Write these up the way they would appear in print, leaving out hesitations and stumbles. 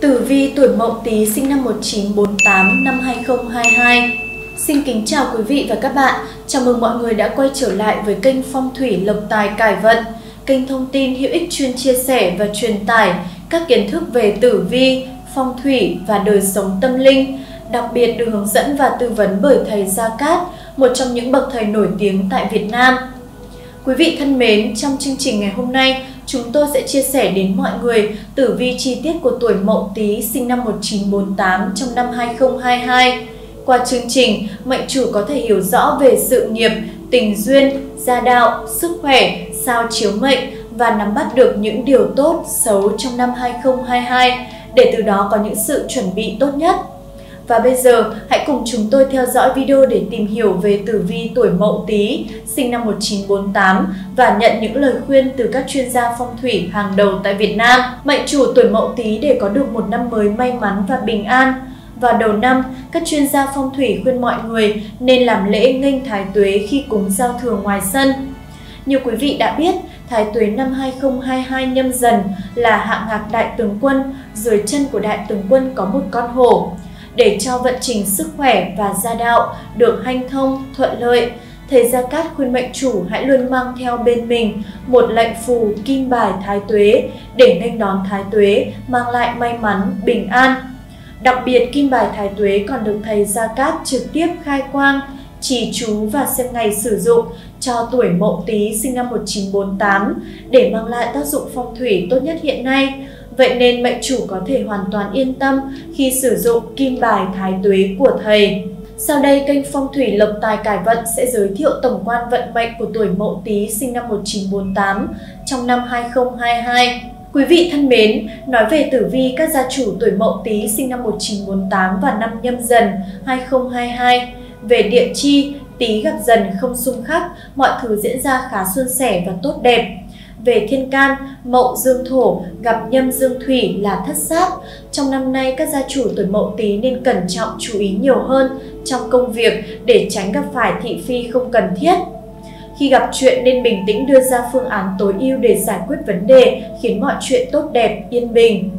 Tử vi tuổi Mậu Tý sinh năm 1948 năm 2022. Xin kính chào quý vị và các bạn. Chào mừng mọi người đã quay trở lại với kênh Phong thủy Lộc Tài Cải Vận, kênh thông tin hữu ích chuyên chia sẻ và truyền tải các kiến thức về tử vi, phong thủy và đời sống tâm linh, đặc biệt được hướng dẫn và tư vấn bởi thầy Gia Cát, một trong những bậc thầy nổi tiếng tại Việt Nam. Quý vị thân mến, trong chương trình ngày hôm nay, chúng tôi sẽ chia sẻ đến mọi người tử vi chi tiết của tuổi Mậu Tý sinh năm 1948 trong năm 2022. Qua chương trình, mệnh chủ có thể hiểu rõ về sự nghiệp, tình duyên, gia đạo, sức khỏe, sao chiếu mệnh và nắm bắt được những điều tốt, xấu trong năm 2022 để từ đó có những sự chuẩn bị tốt nhất. Và bây giờ, hãy cùng chúng tôi theo dõi video để tìm hiểu về tử vi tuổi Mậu Tý sinh năm 1948 và nhận những lời khuyên từ các chuyên gia phong thủy hàng đầu tại Việt Nam. Mệnh chủ tuổi Mậu Tý để có được một năm mới may mắn và bình an. Vào đầu năm, các chuyên gia phong thủy khuyên mọi người nên làm lễ nghênh Thái Tuế khi cúng giao thừa ngoài sân. Như quý vị đã biết, Thái Tuế năm 2022 Nhâm Dần là hạ ngạc đại tướng quân, dưới chân của đại tướng quân có một con hổ. Để cho vận trình sức khỏe và gia đạo được hanh thông, thuận lợi, thầy Gia Cát khuyên mệnh chủ hãy luôn mang theo bên mình một lệnh phù kim bài Thái Tuế để nghênh đón Thái Tuế mang lại may mắn, bình an. Đặc biệt, kim bài Thái Tuế còn được thầy Gia Cát trực tiếp khai quang, trì chú và xem ngày sử dụng cho tuổi Mậu Tý sinh năm 1948 để mang lại tác dụng phong thủy tốt nhất hiện nay. Vậy nên mệnh chủ có thể hoàn toàn yên tâm khi sử dụng kim bài Thái Tuế của thầy. Sau đây, kênh Phong thủy Lộc Tài Cải Vận sẽ giới thiệu tổng quan vận mệnh của tuổi Mậu Tý sinh năm 1948 trong năm 2022. Quý vị thân mến, nói về tử vi các gia chủ tuổi Mậu Tý sinh năm 1948 và năm Nhâm Dần 2022. Về địa chi, Tý gặp Dần không xung khắc, mọi thứ diễn ra khá suôn sẻ và tốt đẹp. Về thiên can, Mậu dương thổ gặp Nhâm dương thủy là thất sát. Trong năm nay, các gia chủ tuổi Mậu Tý nên cẩn trọng, chú ý nhiều hơn trong công việc để tránh gặp phải thị phi không cần thiết. Khi gặp chuyện nên bình tĩnh đưa ra phương án tối ưu để giải quyết vấn đề, khiến mọi chuyện tốt đẹp, yên bình.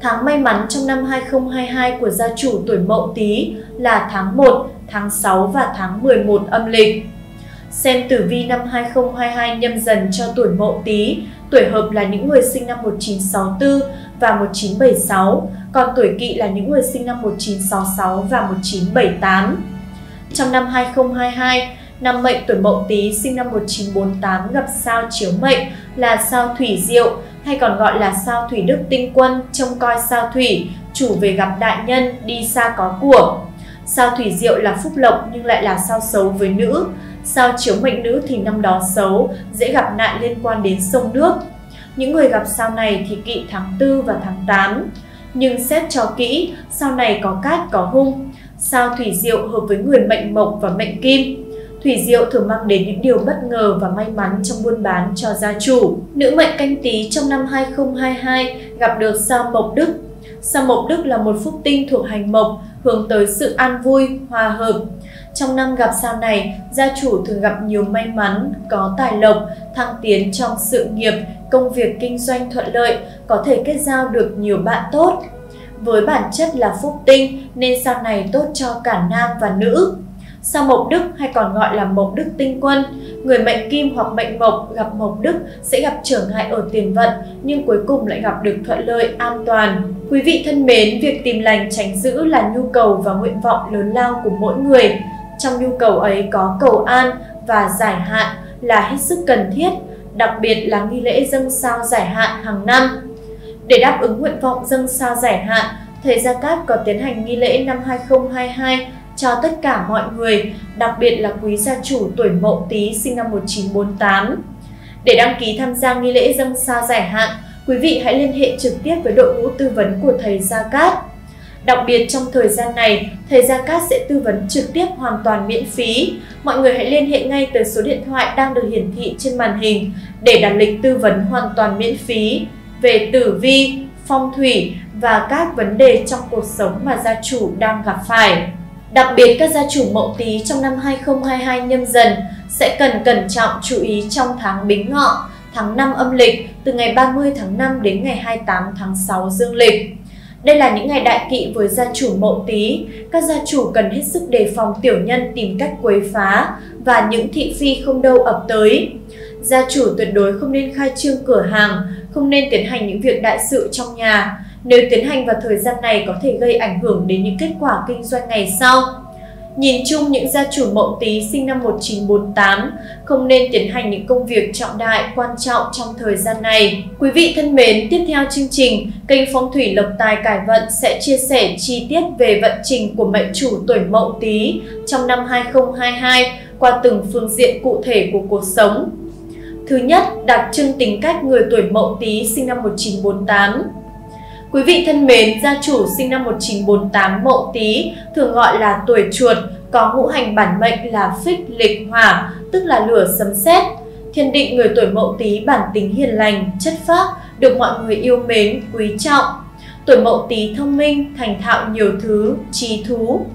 Tháng may mắn trong năm 2022 của gia chủ tuổi Mậu Tý là tháng 1, tháng 6 và tháng 11 âm lịch. Xem tử vi năm 2022 Nhâm Dần cho tuổi Mậu Tý, tuổi Hợp là những người sinh năm 1964 và 1976, còn tuổi Kỵ là những người sinh năm 1966 và 1978. Trong năm 2022, năm mệnh tuổi Mậu Tý sinh năm 1948 gặp sao chiếu mệnh là sao Thủy Diệu, hay còn gọi là sao Thủy Đức Tinh Quân, trông coi sao Thủy, chủ về gặp đại nhân, đi xa có của. Sao Thủy Diệu là phúc lộc nhưng lại là sao xấu với nữ. Sao chiếu mệnh nữ thì năm đó xấu, dễ gặp nạn liên quan đến sông nước. Những người gặp sao này thì kỵ tháng 4 và tháng 8. Nhưng xét cho kỹ, sao này có cát, có hung. Sao Thủy Diệu hợp với người mệnh mộc và mệnh kim. Thủy Diệu thường mang đến những điều bất ngờ và may mắn trong buôn bán cho gia chủ. Nữ mệnh Canh Tý trong năm 2022 gặp được sao Mộc Đức. Sao Mộc Đức là một phúc tinh thuộc hành mộc, hướng tới sự an vui, hòa hợp. Trong năm gặp sao này, gia chủ thường gặp nhiều may mắn, có tài lộc, thăng tiến trong sự nghiệp, công việc kinh doanh thuận lợi, có thể kết giao được nhiều bạn tốt. Với bản chất là phúc tinh nên sao này tốt cho cả nam và nữ. Sao Mộc Đức hay còn gọi là Mộc Đức Tinh Quân, người mệnh kim hoặc mệnh mộc gặp Mộc Đức sẽ gặp trở ngại ở tiền vận nhưng cuối cùng lại gặp được thuận lợi, an toàn. Quý vị thân mến, việc tìm lành tránh dữ là nhu cầu và nguyện vọng lớn lao của mỗi người. Trong nhu cầu ấy có cầu an và giải hạn là hết sức cần thiết, đặc biệt là nghi lễ dâng sao giải hạn hàng năm. Để đáp ứng nguyện vọng dâng sao giải hạn, thầy Gia Cát có tiến hành nghi lễ năm 2022 cho tất cả mọi người, đặc biệt là quý gia chủ tuổi Mậu Tý sinh năm 1948. Để đăng ký tham gia nghi lễ dâng sao giải hạn, quý vị hãy liên hệ trực tiếp với đội ngũ tư vấn của thầy Gia Cát. Đặc biệt trong thời gian này, thầy Gia Cát sẽ tư vấn trực tiếp hoàn toàn miễn phí. Mọi người hãy liên hệ ngay tới số điện thoại đang được hiển thị trên màn hình để đặt lịch tư vấn hoàn toàn miễn phí về tử vi, phong thủy và các vấn đề trong cuộc sống mà gia chủ đang gặp phải. Đặc biệt, các gia chủ Mậu Tý trong năm 2022 Nhâm Dần sẽ cần cẩn trọng chú ý trong tháng Bính Ngọ, tháng 5 âm lịch, từ ngày 30 tháng 5 đến ngày 28 tháng 6 dương lịch. Đây là những ngày đại kỵ với gia chủ Mậu Tý, các gia chủ cần hết sức đề phòng tiểu nhân tìm cách quấy phá và những thị phi không đâu ập tới. Gia chủ tuyệt đối không nên khai trương cửa hàng, không nên tiến hành những việc đại sự trong nhà. Nếu tiến hành vào thời gian này có thể gây ảnh hưởng đến những kết quả kinh doanh ngày sau. Nhìn chung, những gia chủ Mậu Tý sinh năm 1948 không nên tiến hành những công việc trọng đại, quan trọng trong thời gian này. Quý vị thân mến, tiếp theo chương trình, kênh Phong thủy Lộc Tài Cải Vận sẽ chia sẻ chi tiết về vận trình của mệnh chủ tuổi Mậu Tý trong năm 2022 qua từng phương diện cụ thể của cuộc sống. Thứ nhất, đặc trưng tính cách người tuổi Mậu Tý sinh năm 1948. Quý vị thân mến, gia chủ sinh năm 1948 Mậu Tý thường gọi là tuổi chuột, có ngũ hành bản mệnh là Phích Lịch Hỏa, tức là lửa sấm sét. Thiên định người tuổi Mậu Tý bản tính hiền lành, chất phác, được mọi người yêu mến, quý trọng. Tuổi Mậu Tý thông minh, thành thạo nhiều thứ, trí thú.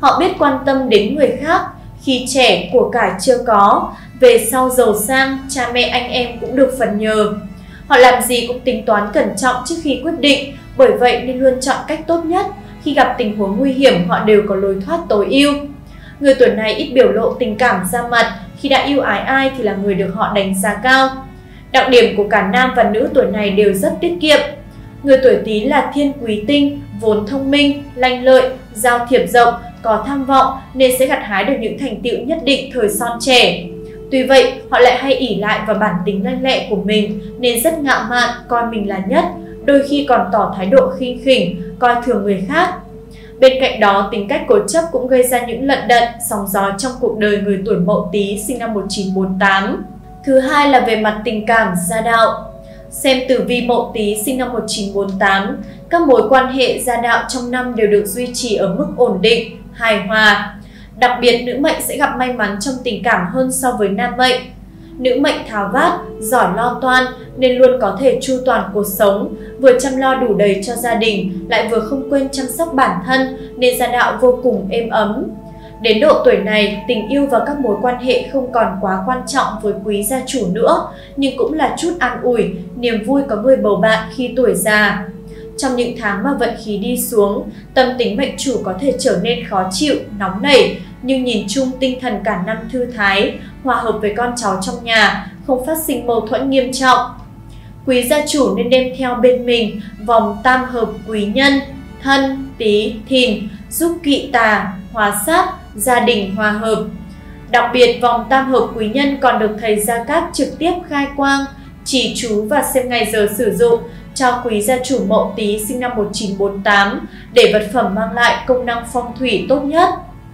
Họ biết quan tâm đến người khác, khi trẻ của cải chưa có, về sau giàu sang, cha mẹ anh em cũng được phần nhờ. Họ làm gì cũng tính toán cẩn trọng trước khi quyết định, bởi vậy nên luôn chọn cách tốt nhất. Khi gặp tình huống nguy hiểm, họ đều có lối thoát tối ưu. Người tuổi này ít biểu lộ tình cảm ra mặt, khi đã yêu ái ai thì là người được họ đánh giá cao. Đặc điểm của cả nam và nữ tuổi này đều rất tiết kiệm. Người tuổi Tý là Thiên Quý Tinh, vốn thông minh, lanh lợi, giao thiệp rộng, có tham vọng nên sẽ gặt hái được những thành tựu nhất định thời son trẻ. Tuy vậy, họ lại hay ỷ lại vào bản tính lanh lẹ của mình nên rất ngạo mạn, coi mình là nhất, đôi khi còn tỏ thái độ khinh khỉnh, coi thường người khác. Bên cạnh đó, tính cách cố chấp cũng gây ra những lận đận, sóng gió trong cuộc đời người tuổi Mậu Tý sinh năm 1948. Thứ hai là về mặt tình cảm, gia đạo. Xem tử vi Mậu Tý sinh năm 1948, các mối quan hệ gia đạo trong năm đều được duy trì ở mức ổn định, hài hòa. Đặc biệt, nữ mệnh sẽ gặp may mắn trong tình cảm hơn so với nam mệnh. Nữ mệnh tháo vát, giỏi lo toan nên luôn có thể chu toàn cuộc sống, vừa chăm lo đủ đầy cho gia đình, lại vừa không quên chăm sóc bản thân nên gia đạo vô cùng êm ấm. Đến độ tuổi này, tình yêu và các mối quan hệ không còn quá quan trọng với quý gia chủ nữa, nhưng cũng là chút an ủi, niềm vui có người bầu bạn khi tuổi già. Trong những tháng mà vận khí đi xuống, tâm tính mệnh chủ có thể trở nên khó chịu, nóng nảy, nhưng nhìn chung tinh thần cả năm thư thái, hòa hợp với con cháu trong nhà, không phát sinh mâu thuẫn nghiêm trọng. Quý gia chủ nên đem theo bên mình vòng tam hợp quý nhân, thân, tí, thìn, giúp kỵ tà, hóa sát, gia đình hòa hợp. Đặc biệt, vòng tam hợp quý nhân còn được thầy Gia Cát trực tiếp khai quang, chỉ chú và xem ngày giờ sử dụng cho quý gia chủ Mậu Tý sinh năm 1948 để vật phẩm mang lại công năng phong thủy tốt nhất.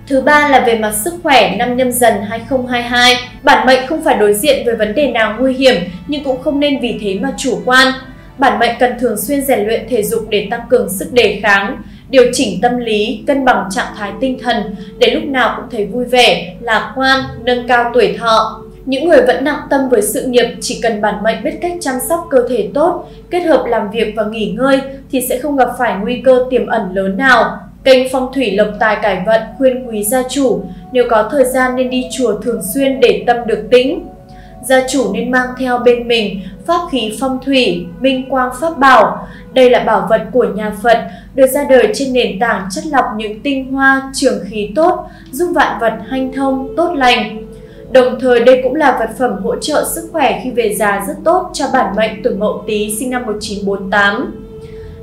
Thứ ba là về mặt sức khỏe năm Nhâm Dần 2022. Bản mệnh không phải đối diện với vấn đề nào nguy hiểm nhưng cũng không nên vì thế mà chủ quan. Bản mệnh cần thường xuyên rèn luyện thể dục để tăng cường sức đề kháng, điều chỉnh tâm lý, cân bằng trạng thái tinh thần để lúc nào cũng thấy vui vẻ, lạc quan, nâng cao tuổi thọ. Những người vẫn nặng tâm với sự nghiệp, chỉ cần bản mệnh biết cách chăm sóc cơ thể tốt, kết hợp làm việc và nghỉ ngơi thì sẽ không gặp phải nguy cơ tiềm ẩn lớn nào. Kênh Phong thủy Lộc Tài Cải Vận khuyên quý gia chủ nếu có thời gian nên đi chùa thường xuyên để tâm được tĩnh. Gia chủ nên mang theo bên mình pháp khí phong thủy, Minh Quang Pháp Bảo. Đây là bảo vật của nhà Phật, được ra đời trên nền tảng chất lọc những tinh hoa, trường khí tốt, giúp vạn vật hanh thông, tốt lành. Đồng thời, đây cũng là vật phẩm hỗ trợ sức khỏe khi về già rất tốt cho bản mệnh tuổi Mậu Tý sinh năm 1948.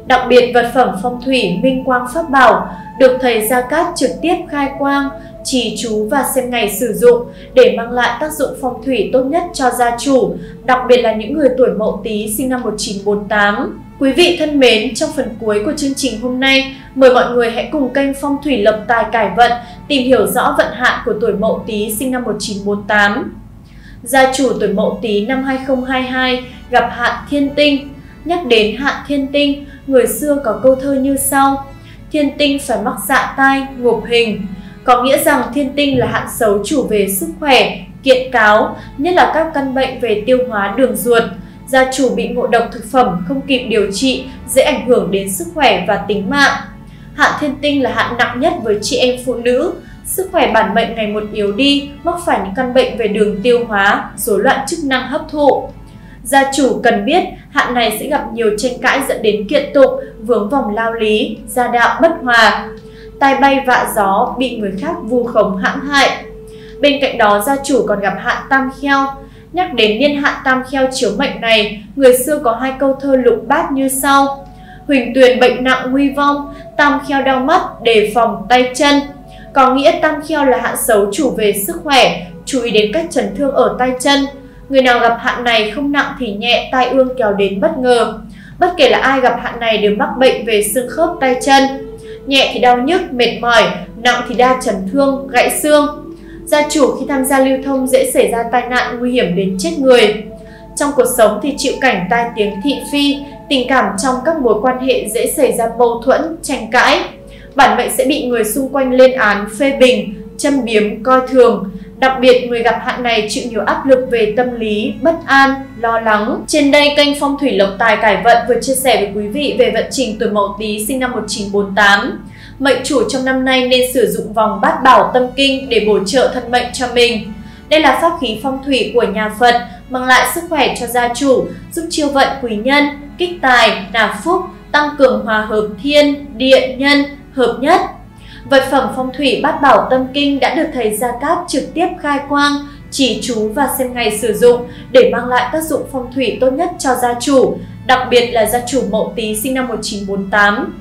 Đặc biệt, vật phẩm phong thủy Minh Quang Pháp Bảo được thầy Gia Cát trực tiếp khai quang, trì chú và xem ngày sử dụng để mang lại tác dụng phong thủy tốt nhất cho gia chủ, đặc biệt là những người tuổi Mậu Tý sinh năm 1948. Quý vị thân mến, trong phần cuối của chương trình hôm nay, mời mọi người hãy cùng kênh Phong thủy Lộc Tài Cải Vận tìm hiểu rõ vận hạn của tuổi Mậu Tý sinh năm 1948. Gia chủ tuổi Mậu Tý năm 2022 gặp hạn thiên tinh. Nhắc đến hạn thiên tinh, người xưa có câu thơ như sau: thiên tinh phải mắc dạ tai, ngộp hình. Có nghĩa rằng thiên tinh là hạn xấu chủ về sức khỏe, kiện cáo, nhất là các căn bệnh về tiêu hóa đường ruột. Gia chủ bị ngộ độc thực phẩm không kịp điều trị, dễ ảnh hưởng đến sức khỏe và tính mạng. Hạn thiên tinh là hạn nặng nhất với chị em phụ nữ. Sức khỏe bản mệnh ngày một yếu đi, mắc phải những căn bệnh về đường tiêu hóa, rối loạn chức năng hấp thụ. Gia chủ cần biết hạn này sẽ gặp nhiều tranh cãi dẫn đến kiện tụng, vướng vòng lao lý, gia đạo bất hòa, tai bay vạ gió, bị người khác vu khống hãm hại. Bên cạnh đó, gia chủ còn gặp hạn tam kheo. Nhắc đến niên hạn tam kheo chiếu mệnh này, người xưa có hai câu thơ lục bát như sau: Huỳnh tuyền bệnh nặng nguy vong, tam kheo đau mắt, đề phòng tay chân. Có nghĩa tam kheo là hạn xấu chủ về sức khỏe, chú ý đến các chấn thương ở tay chân. Người nào gặp hạn này không nặng thì nhẹ, tai ương kéo đến bất ngờ. Bất kể là ai gặp hạn này đều mắc bệnh về xương khớp tay chân. Nhẹ thì đau nhức, mệt mỏi, nặng thì đa chấn thương, gãy xương. Gia chủ khi tham gia lưu thông dễ xảy ra tai nạn nguy hiểm đến chết người. Trong cuộc sống thì chịu cảnh tai tiếng thị phi, tình cảm trong các mối quan hệ dễ xảy ra mâu thuẫn, tranh cãi. Bản mệnh sẽ bị người xung quanh lên án, phê bình, châm biếm, coi thường. Đặc biệt, người gặp hạn này chịu nhiều áp lực về tâm lý, bất an, lo lắng. Trên đây, kênh Phong thủy Lộc Tài Cải Vận vừa chia sẻ với quý vị về vận trình tuổi Mậu Tý sinh năm 1948. Mệnh chủ trong năm nay nên sử dụng vòng Bát Bảo Tâm Kinh để bổ trợ thân mệnh cho mình. Đây là pháp khí phong thủy của nhà Phật, mang lại sức khỏe cho gia chủ, giúp chiêu vận quý nhân, kích tài, đả phúc, tăng cường hòa hợp thiên, địa, nhân, hợp nhất. Vật phẩm phong thủy Bát Bảo Tâm Kinh đã được thầy Gia Cát trực tiếp khai quang, chỉ chú và xem ngày sử dụng để mang lại tác dụng phong thủy tốt nhất cho gia chủ, đặc biệt là gia chủ Mậu Tý sinh năm 1948.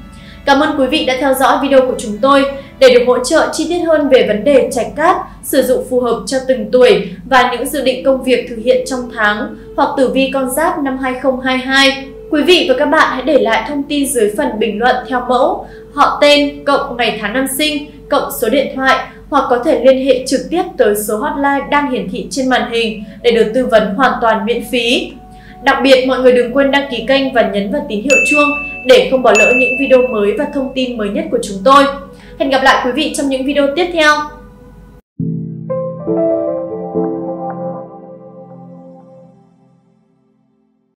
Cảm ơn quý vị đã theo dõi video của chúng tôi. Để được hỗ trợ chi tiết hơn về vấn đề trạch cát, sử dụng phù hợp cho từng tuổi và những dự định công việc thực hiện trong tháng hoặc tử vi con giáp năm 2022, quý vị và các bạn hãy để lại thông tin dưới phần bình luận theo mẫu họ tên, cộng ngày tháng năm sinh, cộng số điện thoại, hoặc có thể liên hệ trực tiếp tới số hotline đang hiển thị trên màn hình để được tư vấn hoàn toàn miễn phí. Đặc biệt, mọi người đừng quên đăng ký kênh và nhấn vào tín hiệu chuông để không bỏ lỡ những video mới và thông tin mới nhất của chúng tôi. Hẹn gặp lại quý vị trong những video tiếp theo.